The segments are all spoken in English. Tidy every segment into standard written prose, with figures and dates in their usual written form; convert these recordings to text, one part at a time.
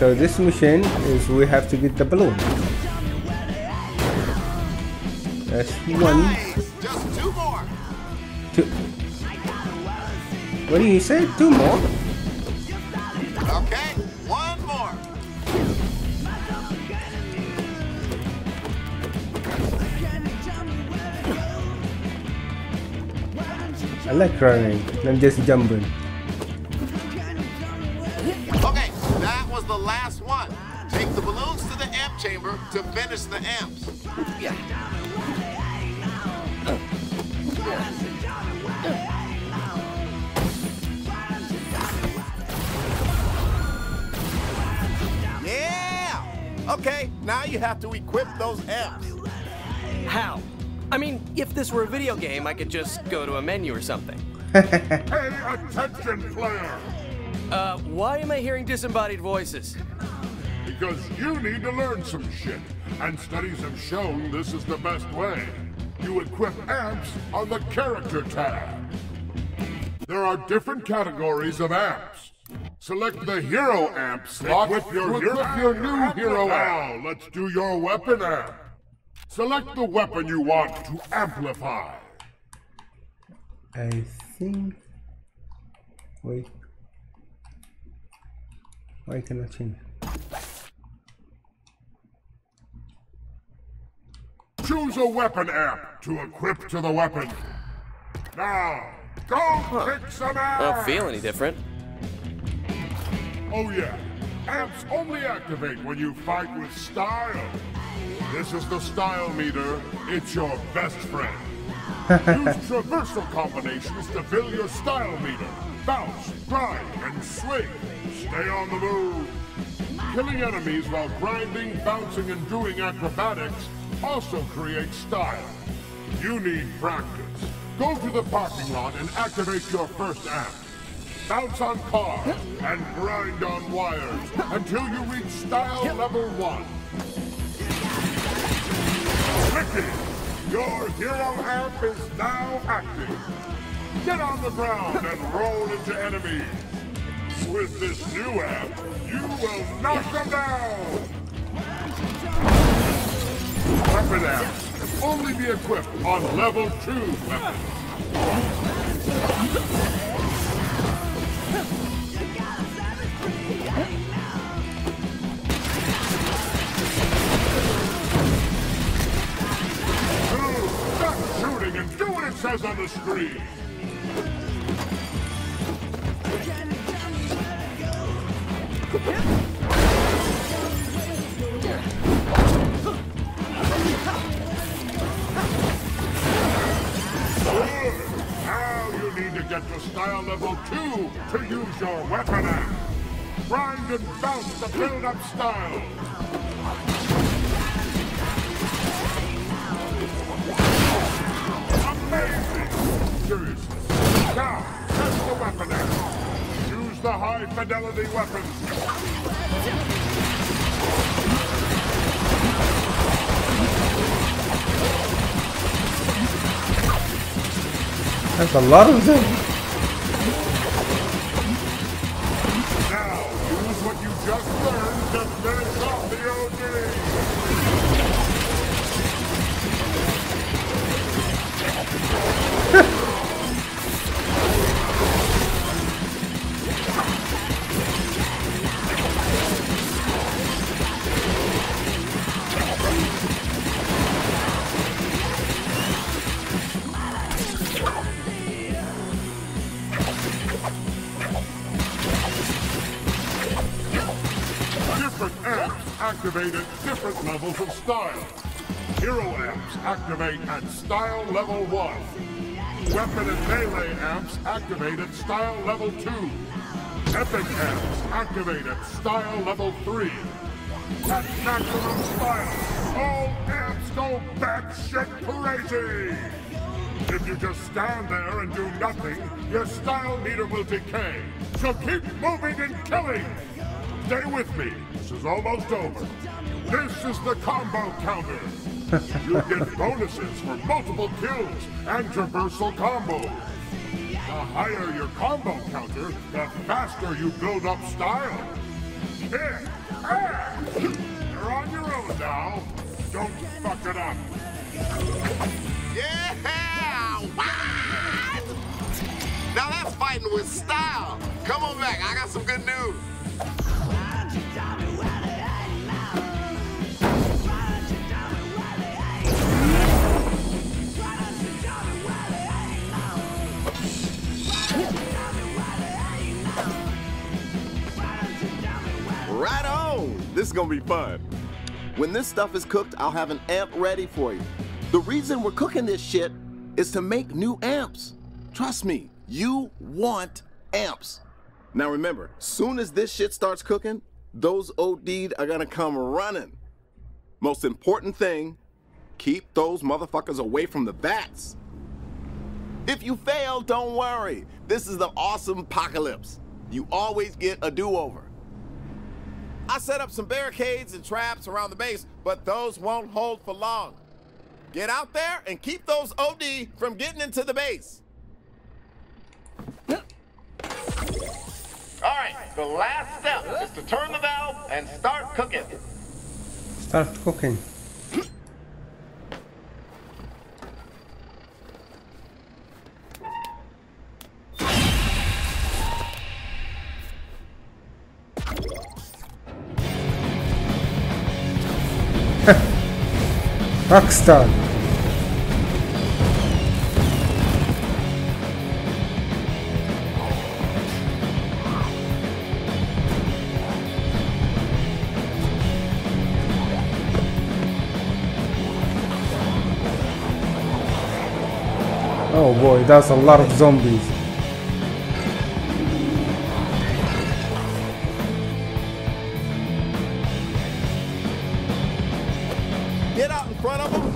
So this mission is we have to get the balloon. That's one. Just two more. Two. What do you say? Two more? Okay, one more. I like running. I'm just jumping. Okay, that was the last one. Take the balloons to the amp chamber to finish the amps. Yeah. Yeah! Okay, now you have to equip those amps. How? I mean, if this were a video game, I could just go to a menu or something. Pay attention, player! Why am I hearing disembodied voices? Because you need to learn some shit, and studies have shown this is the best way. You equip amps on the character tab. There are different categories of amps. Select the hero amp slot with your new hero amp. Now, let's do your weapon amp. Select the weapon you want to amplify. I think... Wait. Why can I change? Choose a weapon amp to equip to the weapon. Now, go pick some amps! I don't feel any different. Oh yeah, amps only activate when you fight with style. This is the style meter. It's your best friend. Use traversal combinations to fill your style meter. Bounce, grind, and swing. Stay on the move. Killing enemies while grinding, bouncing, and doing acrobatics also creates style. You need practice. Go to the parking lot and activate your first amp. Bounce on cars and grind on wires until you reach style level 1. Ricky, your hero amp is now active. Get on the ground and roll into enemies. With this new amp, you will knock them down. Weapon amps can only be equipped on level 2 weapons. Do what it says on the screen. Now you need to get to style level 2 to use your weapon app. Grind and bounce to build up style. Amazing! Seriously. Now, test the weapon app. Use the high fidelity weapon. That's a lot of them. Now, use what you just learned to finish off the old game. Different amps activate at different levels of style. Hero amps activate at style level 1. Weapon and melee amps activate at style level 2. Epic amps activate at style level 3. At maximum style, all amps go batshit crazy! If you just stand there and do nothing, your style meter will decay. So keep moving and killing! Stay with me, this is almost over. This is the combo counter. You get bonuses for multiple kills and traversal combos. The higher your combo counter, the faster you build up style. Here, You're on your own now. Don't fuck it up. Yeah! What? Now that's fighting with style. Come on back. I got some good news. Right on! This is gonna be fun. When this stuff is cooked, I'll have an amp ready for you. The reason we're cooking this shit is to make new amps. Trust me, you want amps. Now remember, soon as this shit starts cooking, those OD'd are gonna come running. Most important thing, keep those motherfuckers away from the bats. If you fail, don't worry. This is the awesome apocalypse. You always get a do-over. I set up some barricades and traps around the base, but those won't hold for long. Get out there and keep those OD from getting into the base. All right, the last step is to turn the valve and start cooking. Start cooking. Rockstar. Oh boy, that's a lot of zombies.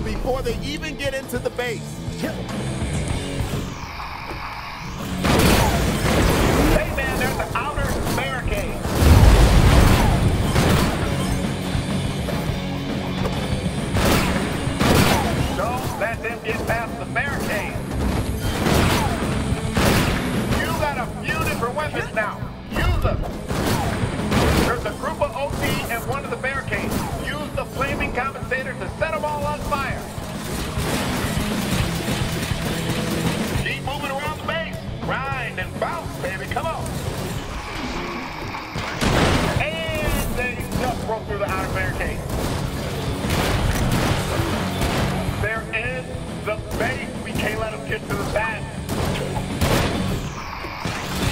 Before they even get into the base. Hey man, there's the outer barricade. Don't let them get past the barricade. You got a few different weapons now. Use them. There's a group of OP and one of the barricades. Use the flaming compensator to set them all on fire. Keep moving around the base. Grind and bounce, baby. Come on. And they just broke through the outer barricade. They're in the base. We can't let them get to the back.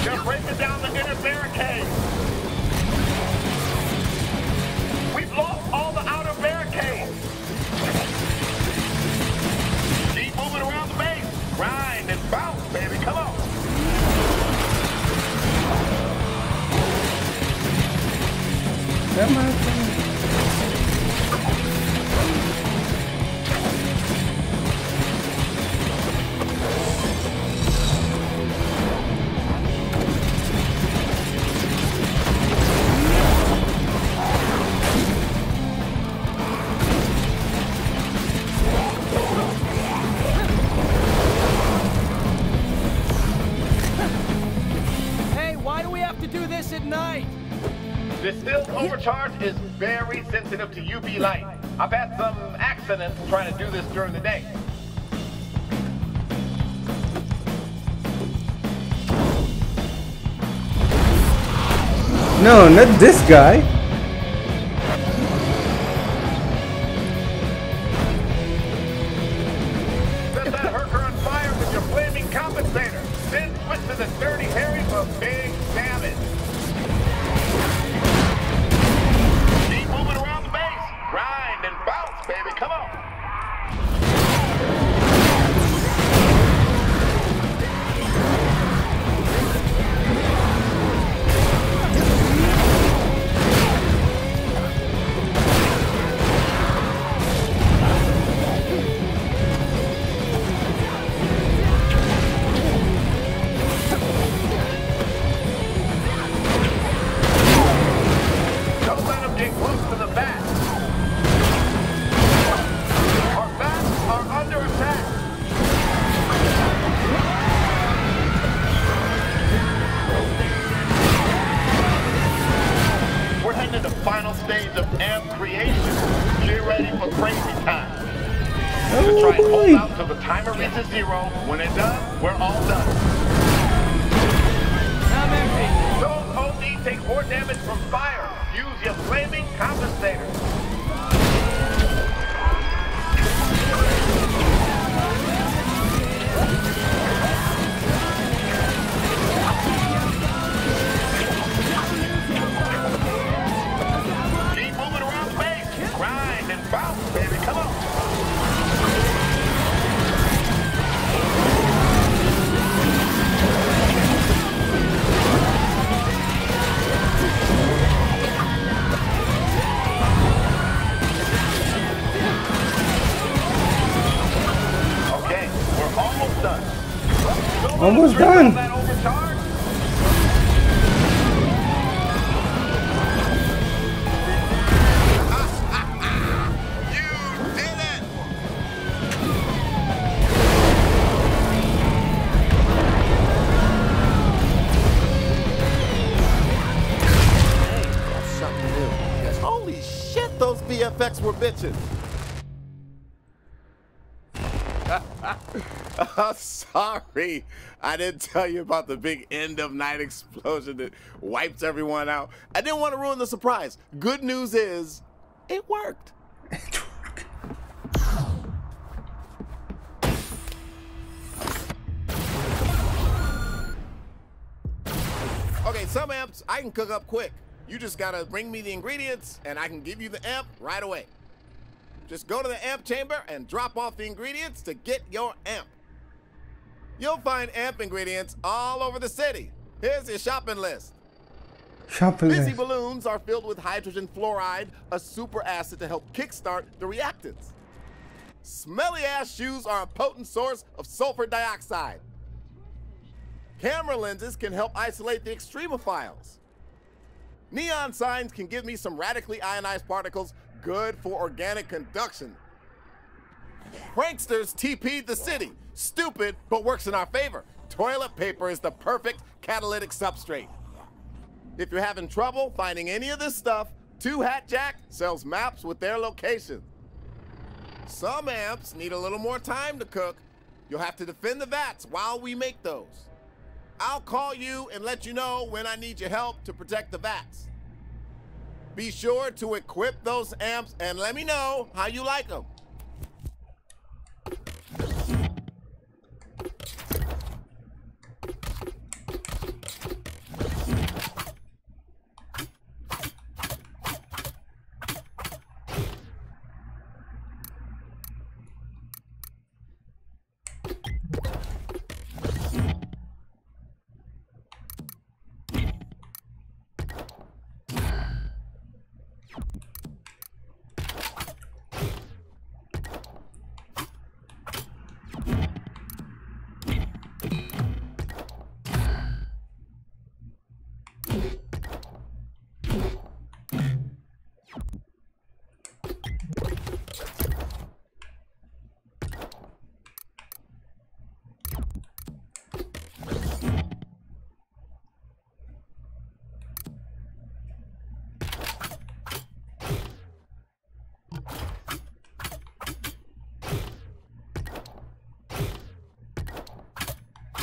They're breaking down the inner barricade. We've lost all the outer barricades. Keep moving around the base. Grind and bounce, baby. Come on. Come on. Is very sensitive to UV light. I've had some accidents trying to do this during the day. No, not this guy. Set that herker on fire with your flaming compensator. Then switch to the dirty Harry for big damage. the final stage of amp creation. Get ready for crazy time. Oh, try and hold out till the timer reaches zero. When it does, we're all done. Those OD take more damage from fire. Use your flaming compensator. Almost done. Holy shit, those VFX were bitches. I'm sorry, I didn't tell you about the big end of night explosion that wipes everyone out. I didn't want to ruin the surprise. Good news is, it worked. It worked. Okay, some amps I can cook up quick. You just gotta bring me the ingredients and I can give you the amp right away. Just go to the amp chamber and drop off the ingredients to get your amp. You'll find amp ingredients all over the city. Here's your shopping list. Shopping list. Fizzy balloons are filled with hydrogen fluoride, a super acid to help kickstart the reactants. Smelly ass shoes are a potent source of sulfur dioxide. Camera lenses can help isolate the extremophiles. Neon signs can give me some radically ionized particles, good for organic conduction. Pranksters TP'd the city. Stupid, but works in our favor. Toilet paper is the perfect catalytic substrate. If you're having trouble finding any of this stuff, Two Hat Jack sells maps with their location. Some amps need a little more time to cook. You'll have to defend the vats while we make those. I'll call you and let you know when I need your help to protect the vats. Be sure to equip those amps and let me know how you like them.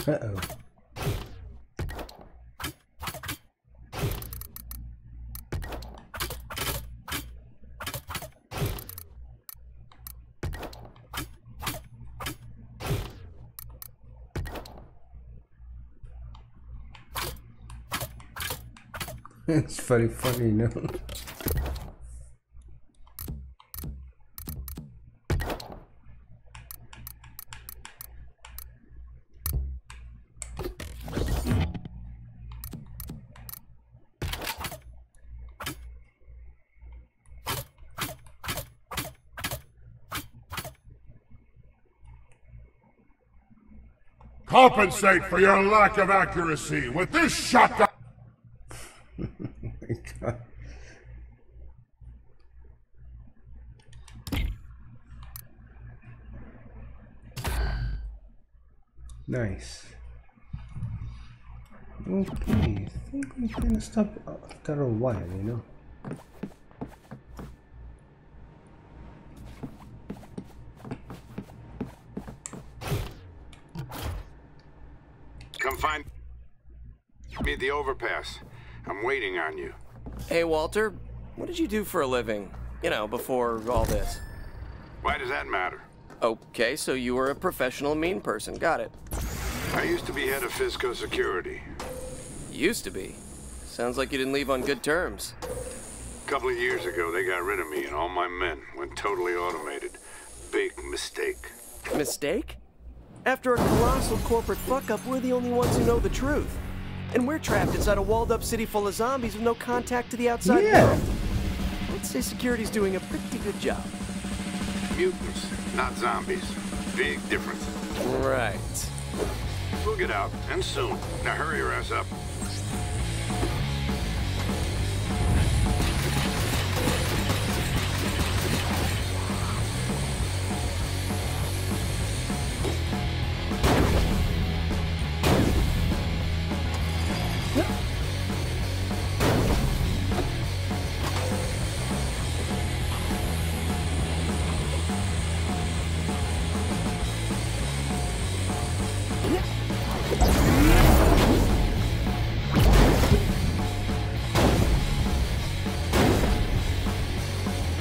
Uh-oh. It's very funny, you know. Compensate for your lack of accuracy with this shotgun. Oh my God. Nice. Okay, I think we can stop after a while, you know. Come find me at the overpass. I'm waiting on you. Hey, Walter, what did you do for a living? You know, before all this. Why does that matter? Okay, so you were a professional mean person. Got it. I used to be head of Fisco Security. Used to be? Sounds like you didn't leave on good terms. A couple of years ago, they got rid of me and all my men. Went totally automated. Big mistake. Mistake? After a colossal corporate fuck-up, we're the only ones who know the truth. And we're trapped inside a walled-up city full of zombies with no contact to the outside world. I'd say security's doing a pretty good job. Mutants, not zombies. Big difference. Right. We'll get out, and soon. Now hurry your ass up.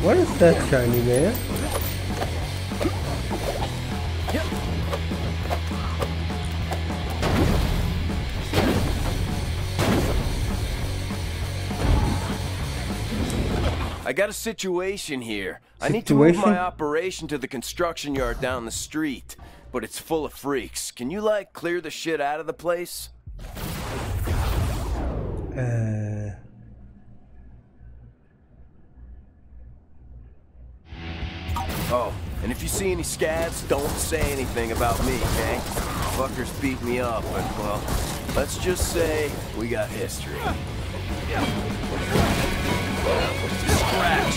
What is that shiny there? I got a situation here. I need to move my operation to the construction yard down the street, but it's full of freaks. Can you, like, clear the shit out of the place? Oh, and if you see any scabs, don't say anything about me, okay? Fuckers beat me up, but, well, let's just say we got history. Scratch!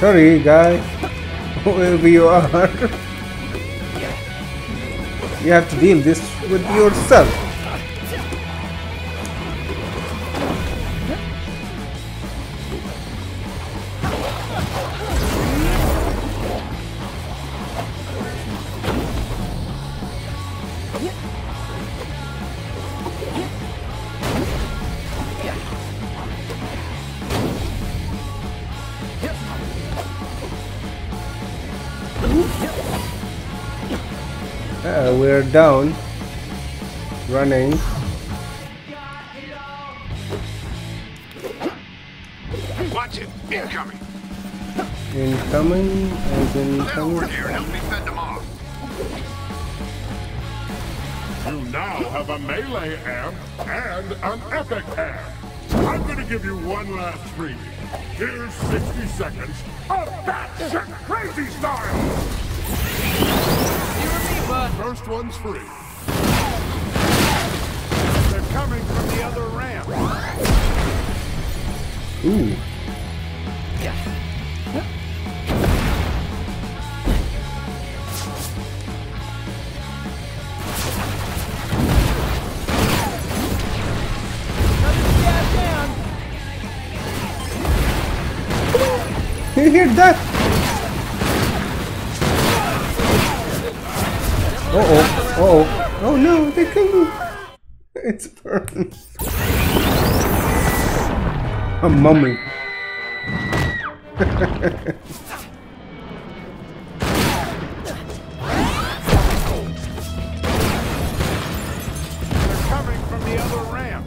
Sorry, guys. Whoever you are. You have to deal this with yourself. We're down, running. Watch it, incoming. Incoming, as in coming. Over here, help me fend them off. You now have a melee amp and an epic amp. I'm going to give you one last reading. Here's 60 seconds of batshit crazy style. First one's free. They're coming from the other ramp. Ooh. Yeah. Down. You hear that? Uh-oh, uh-oh, oh no, they can. It's burning. A mummy. They're coming from the other ramp.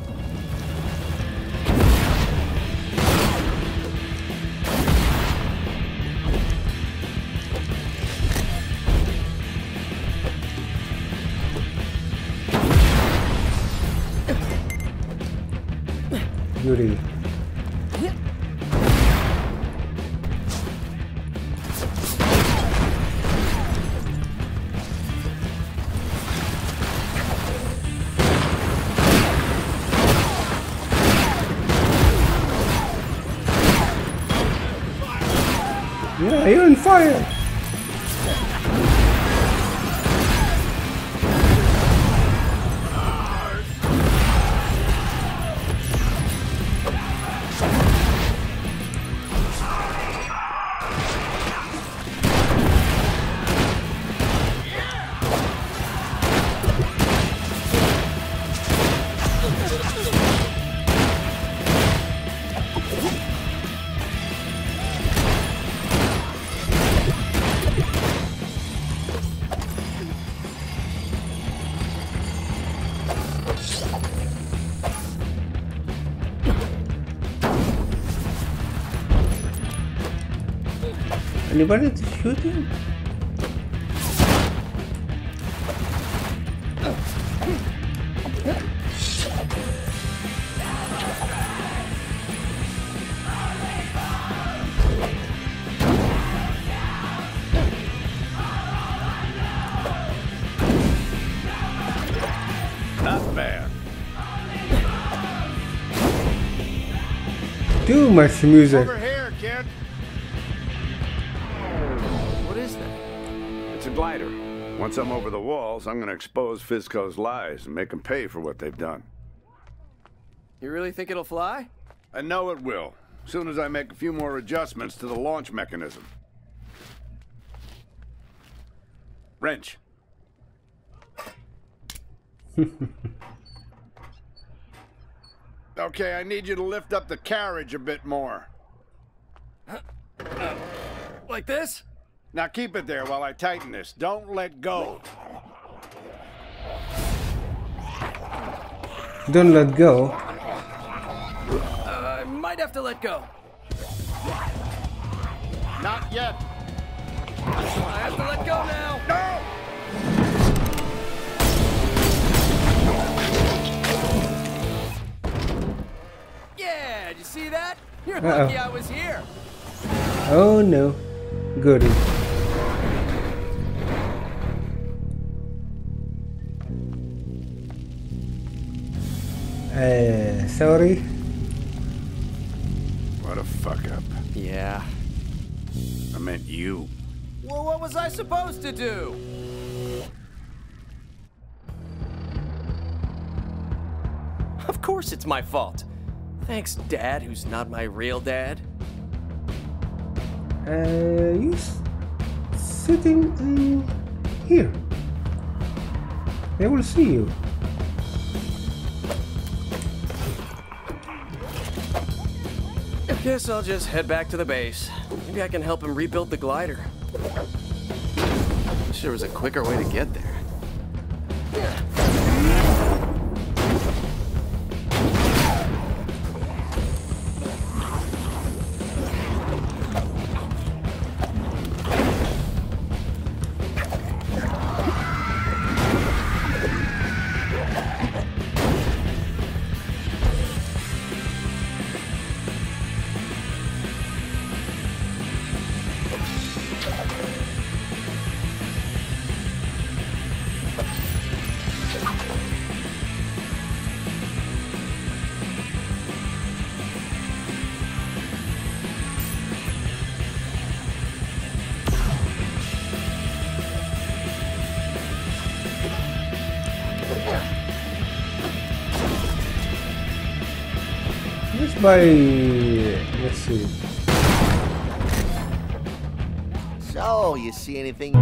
Beauty. Yeah, you're on fire. Anybody shooting? Not bad. Too much music. Over here, kid. A glider. Once I'm over the walls, I'm gonna expose Fizco's lies and make them pay for what they've done. You really think it'll fly? I know it will. As soon as I make a few more adjustments to the launch mechanism. Wrench. Okay, I need you to lift up the carriage a bit more. Like this? Now keep it there while I tighten this. Don't let go. Don't let go. I might have to let go. Not yet. I have to let go now. No! Yeah, did you see that? You're lucky I was here. Oh no. Goody. Sorry. What a fuck up. Yeah. I meant you. Well, what was I supposed to do? Of course it's my fault. Thanks, Dad, who's not my real dad. He's sitting here. They will see you. I guess I'll just head back to the base. Maybe I can help him rebuild the glider. Wish there was a quicker way to get there. Let's see. So, you see anything?